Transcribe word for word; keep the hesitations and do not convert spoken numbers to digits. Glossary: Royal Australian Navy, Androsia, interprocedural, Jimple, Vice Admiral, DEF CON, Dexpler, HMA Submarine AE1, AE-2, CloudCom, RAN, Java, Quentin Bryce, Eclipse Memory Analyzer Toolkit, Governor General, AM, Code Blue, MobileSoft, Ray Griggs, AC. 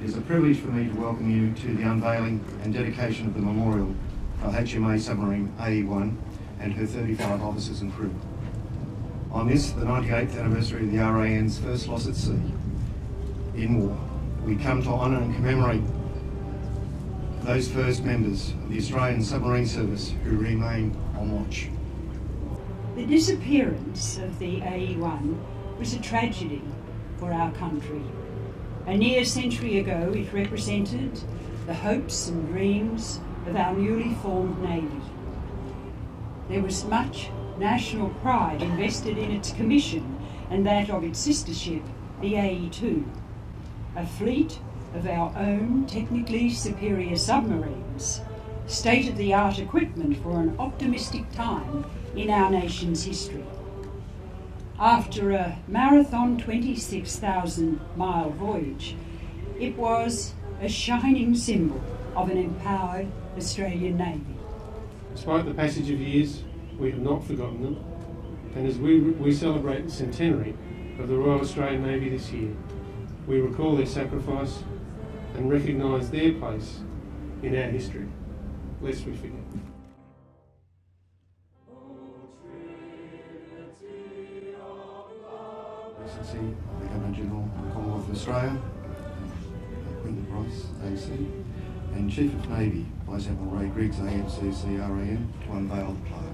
It is a privilege for me to welcome you to the unveiling and dedication of the memorial for H M A Submarine A E one and her thirty-five officers and crew. On this, the ninety-eighth anniversary of the R A N's first loss at sea in war, we come to honour and commemorate those first members of the Australian Submarine Service who remain on watch. The disappearance of the A E one was a tragedy for our country. A near century ago, it represented the hopes and dreams of our newly formed Navy. There was much national pride invested in its commission and that of its sister ship, the A E two, a fleet of our own technically superior submarines, state-of-the-art equipment for an optimistic time in our nation's history. After a marathon twenty-six thousand mile voyage, it was a shining symbol of an empowered Australian Navy. Despite the passage of years, we have not forgotten them, and as we, we celebrate the centenary of the Royal Australian Navy this year, we recall their sacrifice and recognise their place in our history, lest we forget. Excellency, the Governor General of the Commonwealth of Australia, Quentin Bryce, A C, and Chief of Navy, Vice Admiral Ray Griggs, A M C C R A N, to unveil the plaque.